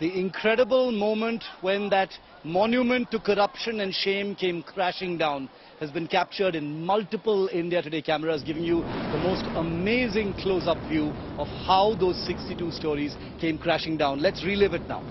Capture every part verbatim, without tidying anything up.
the incredible moment when that monument to corruption and shame came crashing down has been captured in multiple India Today cameras, giving you the most amazing close-up view of how those sixty-two stories came crashing down. Let's relive it now.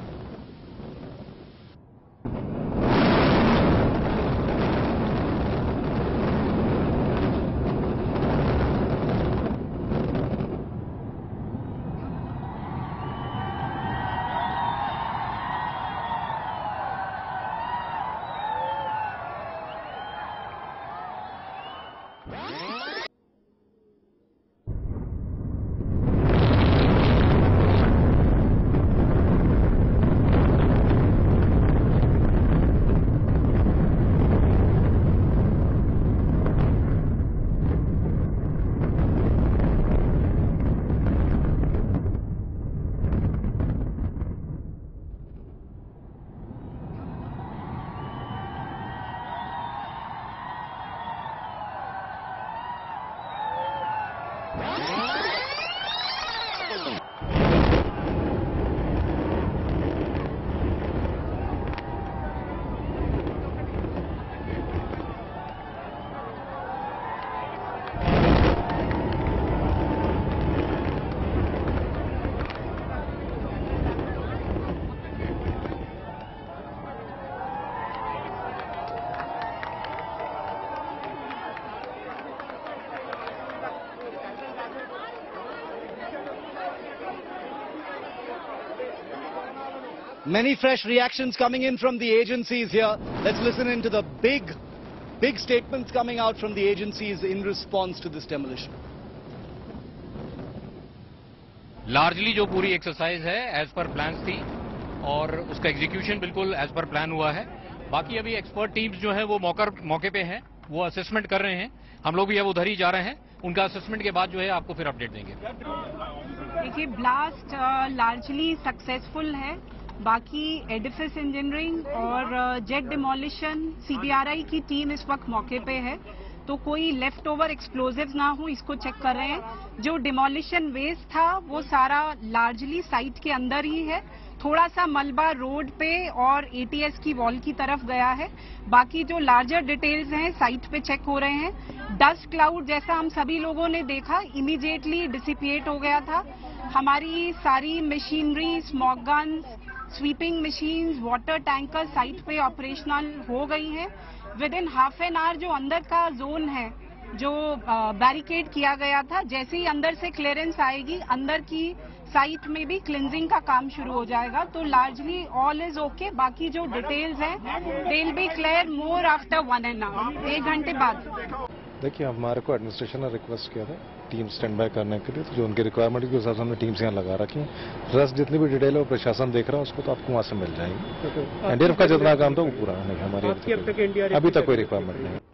Many fresh reactions coming in from the agencies here. Let's listen into the big, big statements coming out from the agencies in response to this demolition. Largely जो पूरी exercise है, as per plans थी, और उसका execution बिल्कुल as per plan हुआ है. बाकी अभी expert teams जो हैं, वो मौके मौके पे हैं, वो assessment कर रहे हैं. हम लोग भी अब उधर ही जा रहे हैं. उनका assessment के बाद जो है, आपको फिर update देंगे. देखिए, blast largely successful है. बाकी एडिफिस इंजीनियरिंग और जेट डिमोलिशन सीबीआरआई की टीम इस वक्त मौके पे है, तो कोई लेफ्ट ओवर एक्सप्लोजिव्स ना हो इसको चेक कर रहे हैं. जो डिमोलिशन वेस्ट था वो सारा लार्जली साइट के अंदर ही है. थोड़ा सा मलबा रोड पे और एटीएस की वॉल की तरफ गया है. बाकी जो लार्जर डिटेल्स हैं साइट पे चेक हो रहे हैं. डस्ट क्लाउड जैसा हम सभी लोगों ने देखा इमीडिएटली डिसिपिएट हो गया था. हमारी सारी machinery, smog guns, sweeping machines, water tanker site पे ऑपरेशनल हो गई हैं. Within half an hour जो अंदर का जोन है जो बैरिकेड किया गया था, जैसे ही अंदर से क्लियरेंस आएगी अंदर की साइट में भी क्लिनजिंग का काम शुरू हो जाएगा. तो लार्जली ऑल इज ओके. बाकी जो डिटेल्स हैं they will be clear more after one and half, एक घंटे बाद. देखिए, हमारे को एडमिनिस्ट्रेशन ने रिक्वेस्ट किया था टीम स्टैंड बाय करने के लिए, तो जो उनकी रिक्वायरमेंट के हिसाब से हमने टीम्स यहाँ लगा रखी हैं. रस जितनी भी डिटेल है वो प्रशासन देख रहा है, उसको तो आपको वहाँ से मिल जाएगी. एनडीआरएफ का जितना काम था वो पूरा नहीं हमारे, अभी तक कोई रिक्वायरमेंट नहीं.